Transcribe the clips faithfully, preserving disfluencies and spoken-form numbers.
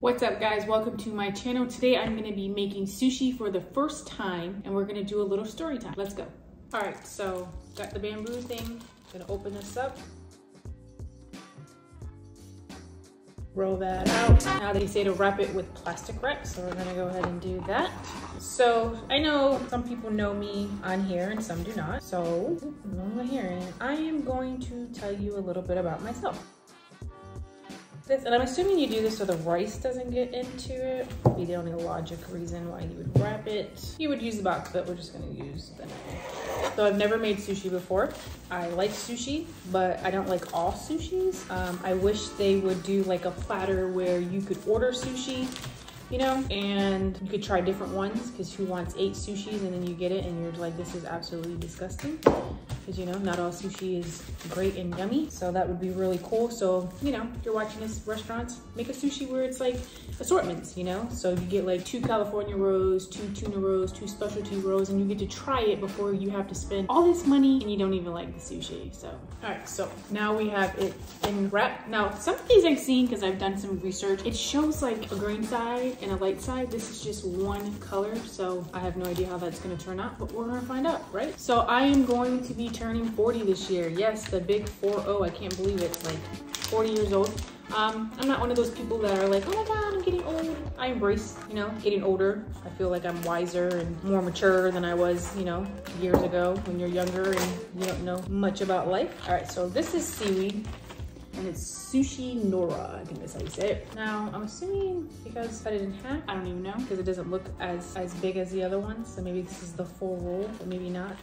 What's up guys, welcome to my channel. Today I'm gonna be making sushi for the first time and we're gonna do a little story time. Let's go. All right, so got the bamboo thing. Gonna open this up. Roll that out. Now they say to wrap it with plastic wrap, so we're gonna go ahead and do that. So I know some people know me on here and some do not. So I'm here and I am going to tell you a little bit about myself. This, and I'm assuming you do this so the rice doesn't get into it. Would be the only logic reason why you would wrap it. You would use the box, but we're just gonna use the knife. So I've never made sushi before. I like sushi, but I don't like all sushis. Um, I wish they would do like a platter where you could order sushi, you know, and you could try different ones, because who wants eight sushis and then you get it and you're like, this is absolutely disgusting. Because, you know, not all sushi is great and yummy. So that would be really cool. So, you know, if you're watching this, restaurants, make a sushi where it's like assortments, you know? So you get like two California rolls, two tuna rolls, two specialty rolls, and you get to try it before you have to spend all this money and you don't even like the sushi, so. All right, so now we have it in wrap. Now, some of these I've seen because I've done some research. It shows like a green side and a light side. This is just one color, so I have no idea how that's gonna turn out, but we're gonna find out, right? So I am going to be turning forty this year. Yes, the big four oh, I can't believe it's like forty years old. Um, I'm not one of those people that are like, oh my God, I'm getting old. I embrace, you know, getting older. I feel like I'm wiser and more mature than I was, you know, years ago when you're younger and you don't know much about life. All right, so this is seaweed. And it's sushi nora, I think that's how you say it. Now, I'm assuming because I cut it in half, I don't even know, because it doesn't look as, as big as the other one. So maybe this is the full roll, but maybe not.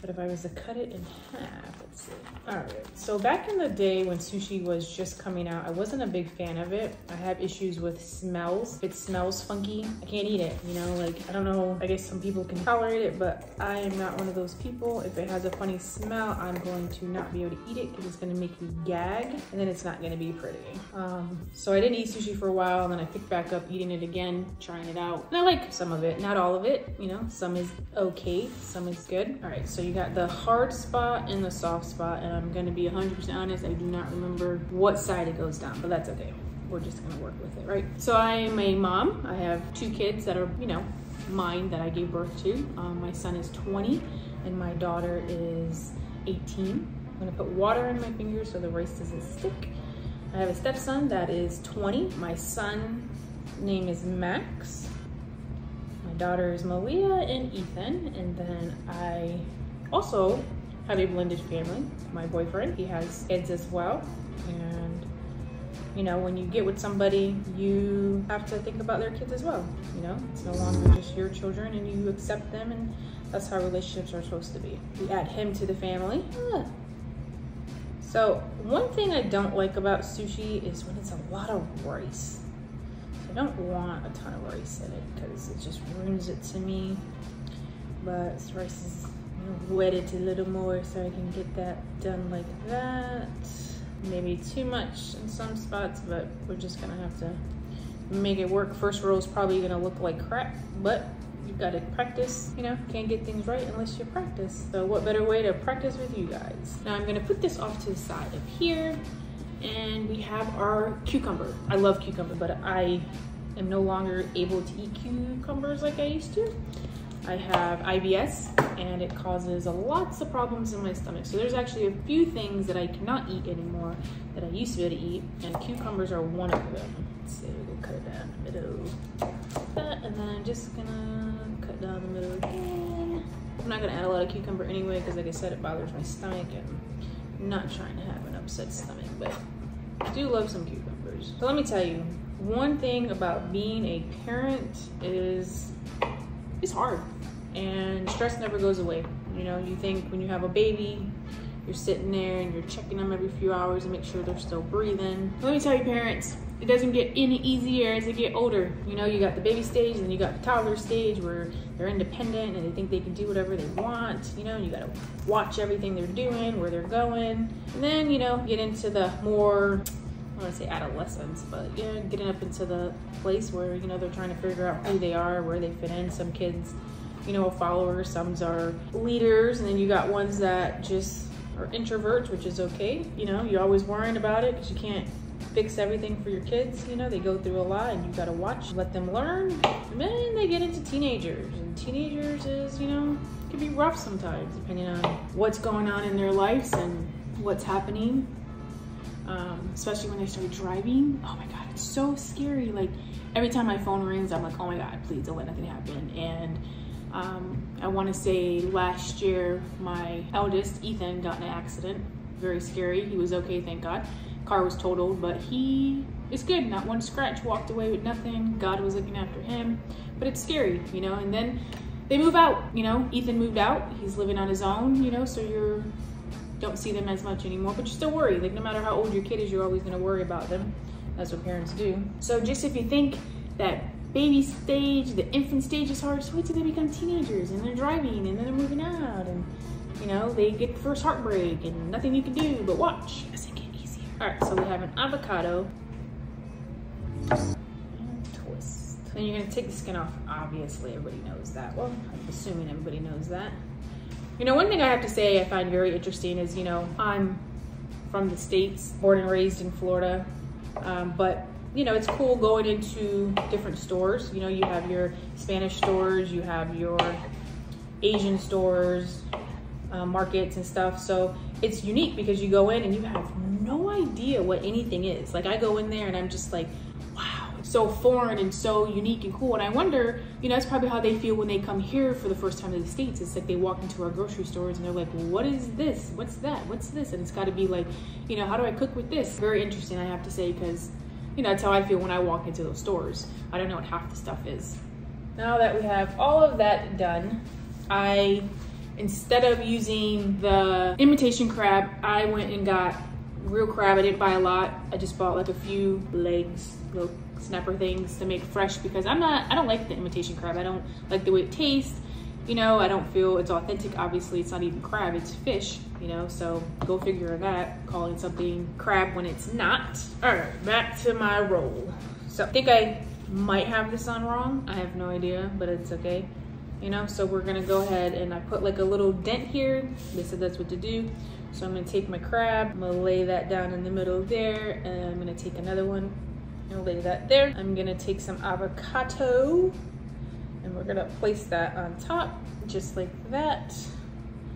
But if I was to cut it in half, let's see. All right, so back in the day when sushi was just coming out, I wasn't a big fan of it. I have issues with smells. If it smells funky, I can't eat it, you know? Like, I don't know, I guess some people can tolerate it, but I am not one of those people. If it has a funny smell, I'm going to not be able to eat it because it's gonna make me gag, and then it's not gonna be pretty. Um, so I didn't eat sushi for a while, and then I picked back up eating it again, trying it out. And I like some of it, not all of it, you know? Some is okay, some is good. All right, so you You got the hard spot and the soft spot, and I'm gonna be one hundred percent honest, I do not remember what side it goes down, but that's okay. We're just gonna work with it, right? So I am a mom. I have two kids that are, you know, mine that I gave birth to. Um, my son is twenty and my daughter is eighteen. I'm gonna put water in my fingers so the rice doesn't stick. I have a stepson that is twenty. My son's name is Max. My daughter is Malia and Ethan, and then I also have a blended family. My boyfriend, he has kids as well. And you know, when you get with somebody, you have to think about their kids as well. You know, it's no longer just your children and you accept them, and that's how relationships are supposed to be. We add him to the family. Ah. So one thing I don't like about sushi is when it's a lot of rice. So I don't want a ton of rice in it because it just ruins it to me. But rice is wet it a little more so I can get that done like that. Maybe too much in some spots, but we're just gonna have to make it work. First roll is probably gonna look like crap, but you've got to practice, you know? Can't get things right unless you practice. So what better way to practice with you guys? Now I'm gonna put this off to the side up here, and we have our cucumber. I love cucumber, but I am no longer able to eat cucumbers like I used to. I have I B S, and it causes lots of problems in my stomach. So there's actually a few things that I cannot eat anymore that I used to be able to eat, and cucumbers are one of them. So we'll cut it down the middle like that, and then I'm just gonna cut down the middle again. I'm not gonna add a lot of cucumber anyway, because like I said, it bothers my stomach, and I'm not trying to have an upset stomach, but I do love some cucumbers. So let me tell you, one thing about being a parent is it's hard. And stress never goes away. You know, you think when you have a baby, you're sitting there and you're checking them every few hours and make sure they're still breathing. Let me tell you parents, it doesn't get any easier as they get older. You know, you got the baby stage, and then you got the toddler stage where they're independent and they think they can do whatever they want. You know, you gotta watch everything they're doing, where they're going. And then, you know, get into the more, I don't want to say adolescence, but yeah, getting up into the place where, you know, they're trying to figure out who they are, where they fit in. Some kids, you know, followers, some are leaders, and then you got ones that just are introverts, which is okay. You know, you're always worrying about it because you can't fix everything for your kids. You know, they go through a lot and you gotta watch, let them learn. And then they get into teenagers, and teenagers is, you know, can be rough sometimes depending on what's going on in their lives and what's happening. Um, especially when they start driving. Oh my God, it's so scary. Like every time my phone rings, I'm like, oh my God, please don't let nothing happen. And um, I wanna say last year, my eldest, Ethan, got in an accident. Very scary. He was okay, thank God. Car was totaled, but he is good. Not one scratch, walked away with nothing. God was looking after him, but it's scary, you know? And then they move out, you know? Ethan moved out. He's living on his own, you know? So you're, don't see them as much anymore, but you still worry. Like no matter how old your kid is, you're always gonna worry about them. That's what parents do. So just if you think that baby stage, the infant stage is hard, so wait till they become teenagers and they're driving and then they're moving out and you know, they get the first heartbreak and nothing you can do but watch as it gets easier. All right, so we have an avocado and twist. Then you're gonna take the skin off. Obviously, everybody knows that. Well, I'm assuming everybody knows that. You know, one thing I have to say I find very interesting is, you know, I'm from the States, born and raised in Florida, um, but, you know, it's cool going into different stores. You know, you have your Spanish stores, you have your Asian stores, uh, markets and stuff. So it's unique because you go in and you have no idea what anything is. Like I go in there and I'm just like, wow, it's so foreign and so unique and cool. And I wonder, you know, that's probably how they feel when they come here for the first time to the States. It's like they walk into our grocery stores and they're like, well, what is this? What's that? What's this? And it's gotta be like, you know, how do I cook with this? Very interesting, I have to say, because, you know, that's how I feel when I walk into those stores. I don't know what half the stuff is. Now that we have all of that done, I, instead of using the imitation crab, I went and got real crab. I didn't buy a lot. I just bought like a few legs, little snapper things to make fresh because I'm not, I don't like the imitation crab. I don't like the way it tastes. You know, I don't feel it's authentic. Obviously, it's not even crab, it's fish, you know, so go figure that, calling something crab when it's not. All right, back to my roll. So I think I might have this on wrong. I have no idea, but it's okay. You know, so we're gonna go ahead and I put like a little dent here. They said that's what to do. So I'm gonna take my crab, I'm gonna lay that down in the middle there, and I'm gonna take another one and lay that there. I'm gonna take some avocado, and we're gonna place that on top, just like that.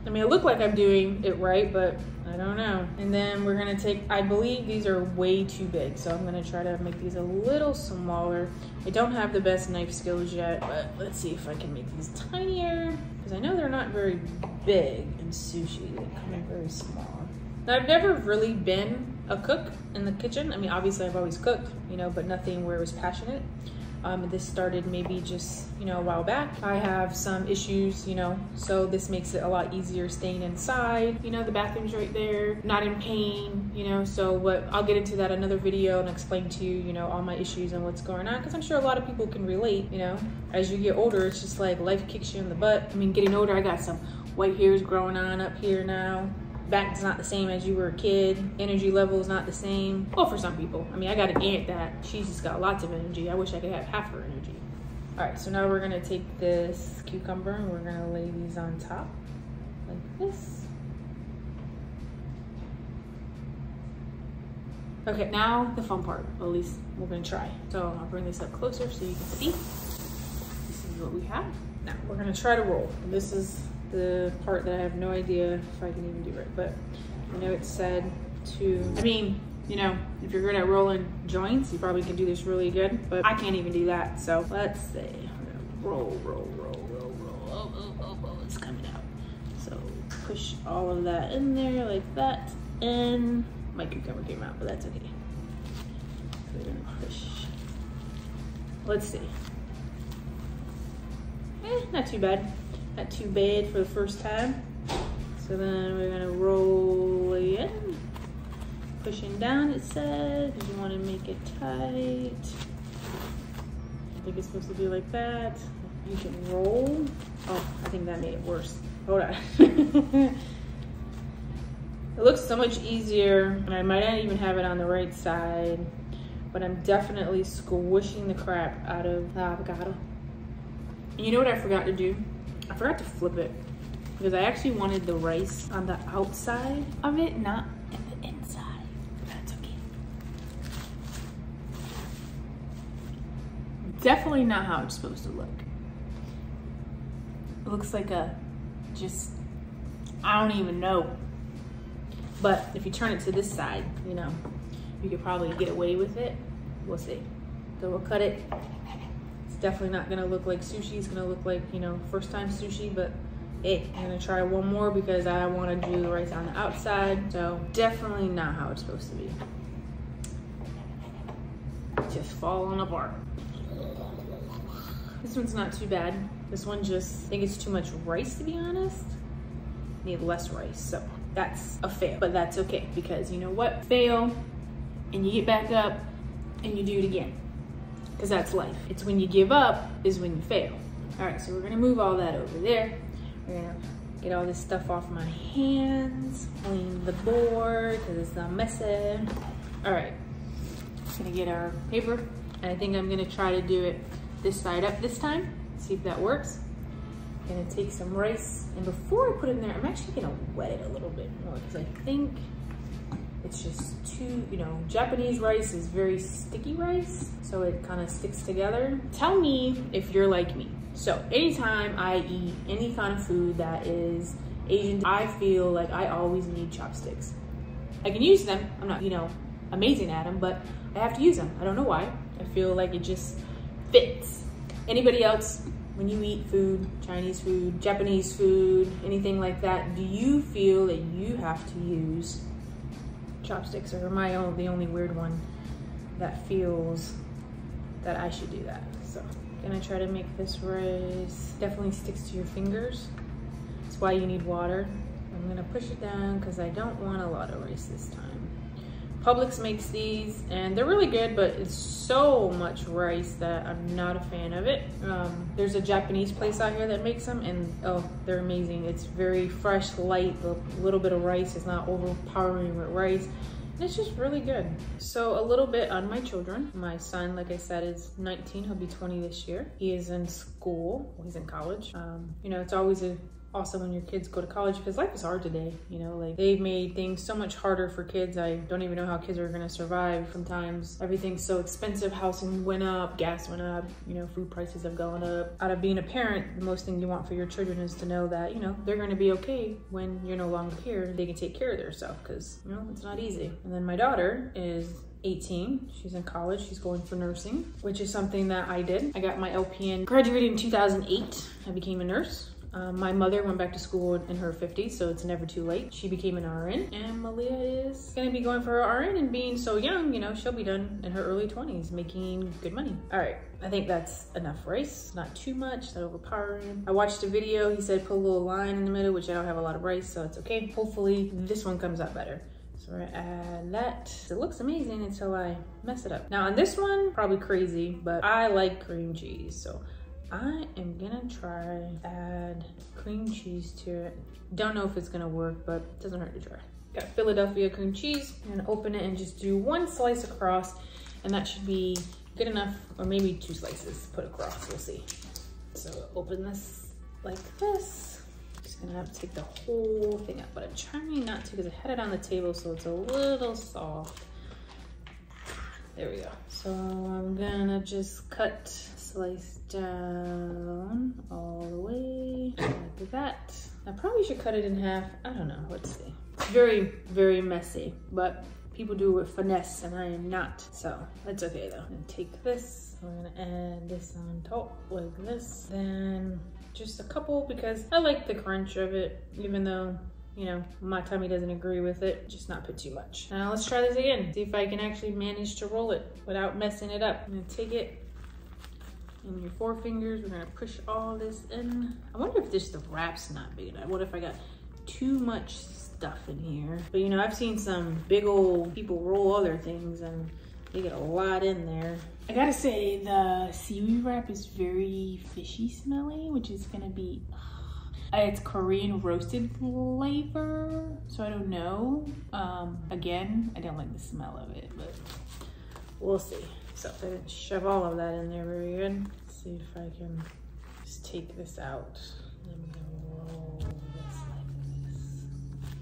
I mean, it looked like I'm doing it right, but I don't know. And then we're gonna take, I believe these are way too big, so I'm gonna try to make these a little smaller. I don't have the best knife skills yet, but let's see if I can make these tinier, because I know they're not very big in sushi, they're kind of very small. Now, I've never really been a cook in the kitchen. I mean, obviously I've always cooked, you know, but nothing where it was passionate. Um, this started maybe just, you know, a while back. I have some issues, you know, so this makes it a lot easier staying inside. You know, the bathroom's right there, not in pain, you know, so what I'll get into that another video and explain to you, you know, all my issues and what's going on, because I'm sure a lot of people can relate, you know. As you get older, it's just like life kicks you in the butt. I mean, getting older, I got some white hairs growing on up here now. Back's not the same as you were a kid. Energy level is not the same. Well, for some people. I mean, I got an aunt that she's just got lots of energy. I wish I could have half her energy. All right, so now we're gonna take this cucumber and we're gonna lay these on top like this. Okay, now the fun part, well, at least we're gonna try. So I'll bring this up closer so you can see. This is what we have. Now we're gonna try to roll. This is the part that I have no idea if I can even do right, but I know it said to, I mean, you know, if you're good at rolling joints, you probably can do this really good, but I can't even do that. So let's see, roll, roll, roll, roll, roll, oh, oh, oh, oh, it's coming out. So push all of that in there like that, and my cucumber came out, but that's okay. So we're gonna push, let's see. Eh, not too bad. Not too bad for the first time. So then we're gonna roll in. Pushing down, it said, because you wanna make it tight. I think it's supposed to be like that. You can roll. Oh, I think that made it worse. Hold on. It looks so much easier, and I might not even have it on the right side, but I'm definitely squishing the crap out of the avocado. And you know what I forgot to do? I forgot to flip it because I actually wanted the rice on the outside of it, not in the inside. That's okay. definitely not how it's supposed to look. It looks like a, just, I don't even know. But if you turn it to this side, you know, you could probably get away with it. We'll see. So we'll cut it. It's definitely not gonna look like sushi. It's gonna look like, you know, first time sushi, but hey, I'm gonna try one more because I wanna do right on the outside. So definitely not how it's supposed to be. Just falling apart. This one's not too bad. This one just, I think it's too much rice to be honest. Need less rice, so that's a fail, but that's okay because you know what? Fail and you get back up and you do it again because that's life. It's when you give up is when you fail. All right, so we're gonna move all that over there. We're gonna get all this stuff off my hands, clean the board because it's not messy. All right, just gonna get our paper and I think I'm gonna try to do it this side up this time, see if that works. Gonna take some rice, and before I put it in there, I'm actually gonna wet it a little bit more because I think it's just too, you know, Japanese rice is very sticky rice, so it kind of sticks together. Tell me if you're like me. So anytime I eat any kind of food that is Asian, I feel like I always need chopsticks. I can use them, I'm not, you know, amazing at them, but I have to use them. I don't know why. I feel like it just fits. Anybody else? When you eat food, Chinese food, Japanese food, anything like that, do you feel that you have to use chopsticks? Or am I the only weird one that feels that I should do that? So I'm gonna try to make this rice. Definitely sticks to your fingers. That's why you need water. I'm gonna push it down because I don't want a lot of rice this time. Publix makes these and they're really good, but it's so much rice that I'm not a fan of it. Um, there's a Japanese place out here that makes them and oh, they're amazing. It's very fresh, light, a little bit of rice. It's not overpowering with rice. And it's just really good. So a little bit on my children. My son, like I said, is nineteen. He'll be twenty this year. He is in school. He's in college. Um, you know, it's always a awesome when your kids go to college because life is hard today, you know, like they've made things so much harder for kids. I don't even know how kids are gonna survive sometimes. Everything's so expensive, housing went up, gas went up, you know, food prices have gone up. Out of being a parent, the most thing you want for your children is to know that, you know, they're gonna be okay when you're no longer here. They can take care of themselves because, you know, it's not easy. And then my daughter is eighteen, she's in college, she's going for nursing, which is something that I did. I got my L P N, graduated in two thousand eight, I became a nurse. Um, my mother went back to school in her fifties, so it's never too late. She became an R N, and Malia is gonna be going for her R N, and being so young, you know, she'll be done in her early twenties, making good money. All right, I think that's enough rice. Not too much, not overpowering. I watched a video, he said put a little line in the middle, which I don't have a lot of rice, so it's okay. Hopefully this one comes out better. So we're gonna add that. It looks amazing until I mess it up. Now on this one, probably crazy, but I like cream cheese, so I am gonna try add cream cheese to it. Don't know if it's gonna work, but it doesn't hurt to try. Got Philadelphia cream cheese. I'm gonna open it and just do one slice across, and that should be good enough, or maybe two slices put across, we'll see. So open this like this. Just gonna have to take the whole thing out, but I'm trying not to because I had it on the table, so it's a little soft. There we go. So I'm gonna just cut, slice down all the way like that. I probably should cut it in half. I don't know, let's see. It's very, very messy, but people do it with finesse and I am not, so that's okay though. I'm gonna take this, I'm gonna add this on top like this. Then just a couple because I like the crunch of it, even though, you know, my tummy doesn't agree with it. Just not put too much. Now let's try this again. See if I can actually manage to roll it without messing it up. I'm gonna take it in your forefingers. We're gonna push all this in. I wonder if this, the wrap's not big enough. What if I got too much stuff in here? But you know, I've seen some big old people roll other things and they get a lot in there. I gotta say the seaweed wrap is very fishy smelly, which is gonna be, uh, it's Korean roasted flavor. So I don't know. Um, again, I don't like the smell of it, but we'll see. So I didn't shove all of that in there very good. Let's see if I can just take this out. Let me roll this like this.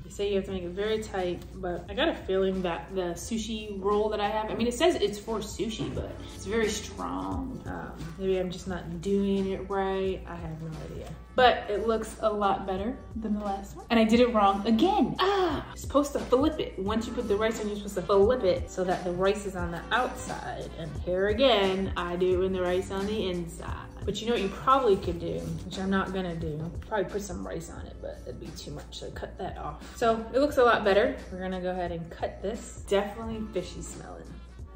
You So you have to make it very tight, but I got a feeling that the sushi roll that I have, I mean, it says it's for sushi, but it's very strong. Um, maybe I'm just not doing it right. I have no idea. But it looks a lot better than the last one. And I did it wrong again. Ah, you're supposed to flip it. Once you put the rice in, you're supposed to flip it so that the rice is on the outside. And here again, I do it in the rice on the inside. But you know what you probably could do, which I'm not gonna do, probably put some rice on it, but it'd be too much, so cut that off. So it looks a lot better. We're gonna go ahead and cut this. Definitely fishy smelling,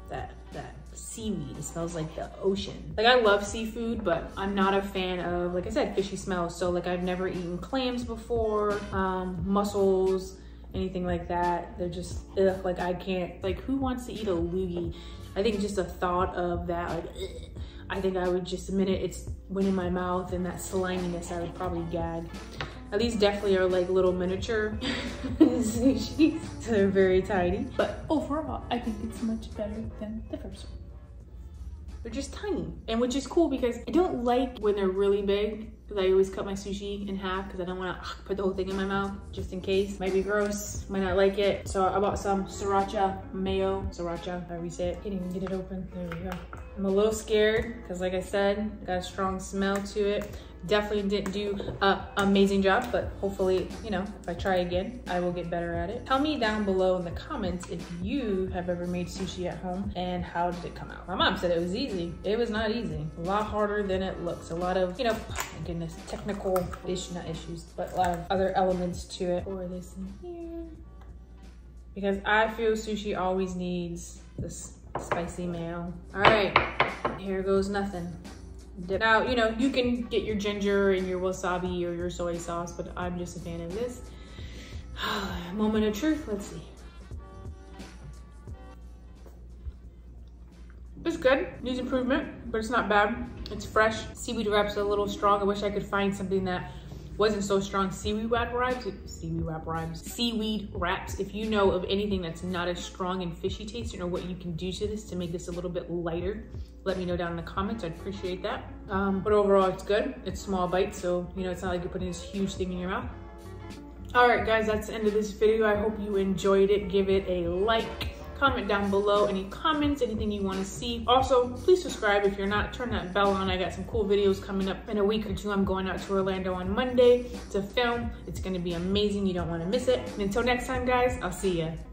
that, that. Seaweed. It smells like the ocean. Like, I love seafood, but I'm not a fan of, like I said, fishy smells. So like, I've never eaten clams before, um, mussels, anything like that. They're just, ugh, like I can't, like who wants to eat a loogie? I think just the thought of that, like, ugh, I think I would just, the minute it's went in my mouth and that sliminess, I would probably gag. Now, these definitely are like little miniature sushis. So they're very tiny, but overall, I think it's much better than the first one. They're just tiny, and which is cool because I don't like when they're really big, because I always cut my sushi in half because I don't want to put the whole thing in my mouth just in case. Might be gross, might not like it. So I bought some sriracha mayo, sriracha, however you say it. Can't even get it open, there we go. I'm a little scared because like I said, got a strong smell to it. Definitely didn't do an amazing job, but hopefully, you know, if I try again, I will get better at it. Tell me down below in the comments if you have ever made sushi at home and how did it come out. My mom said it was easy. It was not easy. A lot harder than it looks. A lot of, you know, oh my goodness, technical issues, not issues, but a lot of other elements to it. Or this in here. Because I feel sushi always needs this spicy mayo. All right, here goes nothing. Dip. Now, you know, you can get your ginger and your wasabi or your soy sauce, but I'm just a fan of this. Moment of truth, let's see. It's good, needs improvement, but it's not bad. It's fresh. Seaweed wrap's a little strong. I wish I could find something that wasn't so strong. Seaweed wrap rhymes, seaweed wrap rhymes, seaweed wraps. If you know of anything that's not as strong and fishy tasting or what you can do to this to make this a little bit lighter, let me know down in the comments, I'd appreciate that. Um, but overall it's good, it's small bites, so you know it's not like you're putting this huge thing in your mouth. All right guys, that's the end of this video. I hope you enjoyed it. Give it a like. Comment down below any comments, anything you want to see. Also, please subscribe if you're not. Turn that bell on. I got some cool videos coming up in a week or two. I'm going out to Orlando on Monday to film. It's going to be amazing. You don't want to miss it. And until next time, guys, I'll see ya.